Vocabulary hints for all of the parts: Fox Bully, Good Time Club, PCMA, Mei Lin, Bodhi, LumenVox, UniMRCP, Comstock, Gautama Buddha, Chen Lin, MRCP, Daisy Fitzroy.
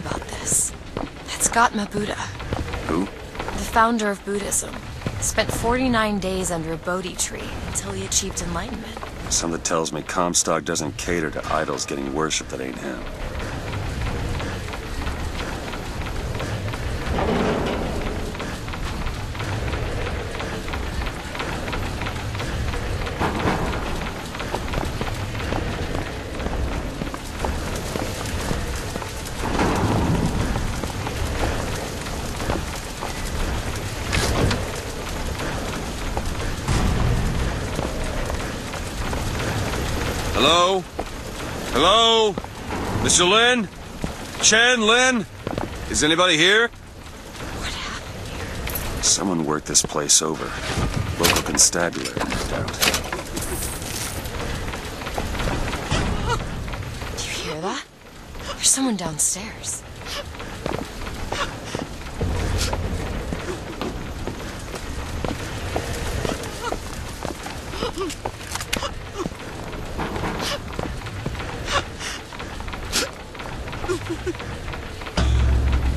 forgot about this. That's Gautama Buddha. Who? The founder of Buddhism. Spent 49 days under a Bodhi tree until he achieved enlightenment. Something tells me Comstock doesn't cater to idols getting worship that ain't him. Hello? Hello? Mr. Lin? Chen Lin? Is anybody here? What happened here? Someone worked this place over. Local constabulary, no doubt. Do you hear that? There's someone downstairs.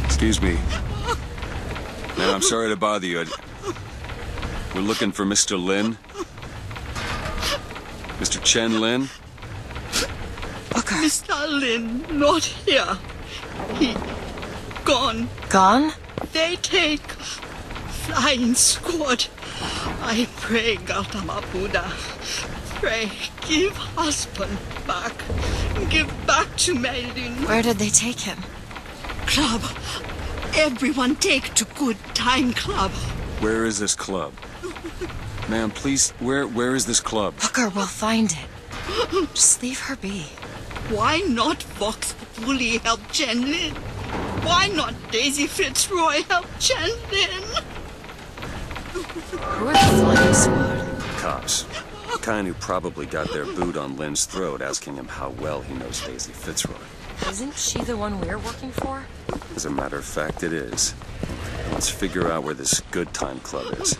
Excuse me. Man, I'm sorry to bother you. We're looking for Mr. Lin. Mr. Chen Lin. Okay. Mr. Lin, not here. He... gone. Gone? They take... flying squad. I pray, Gautama Buddha. Pray, give husband back. Give back to Mei Lin. Where did they take him? Club. Everyone take to Good Time Club. Where is this club? Ma'am, please, where is this club? Booker will find it. Just leave her be. Why not Fox Bully help Chen Lin? Why not Daisy Fitzroy help Chen Lin? Who are the flying squad? Cops. The kind who probably got their boot on Lin's throat asking him how well he knows Daisy Fitzroy. Isn't she the one we're working for? As a matter of fact, it is. Let's figure out where this Good Time Club is.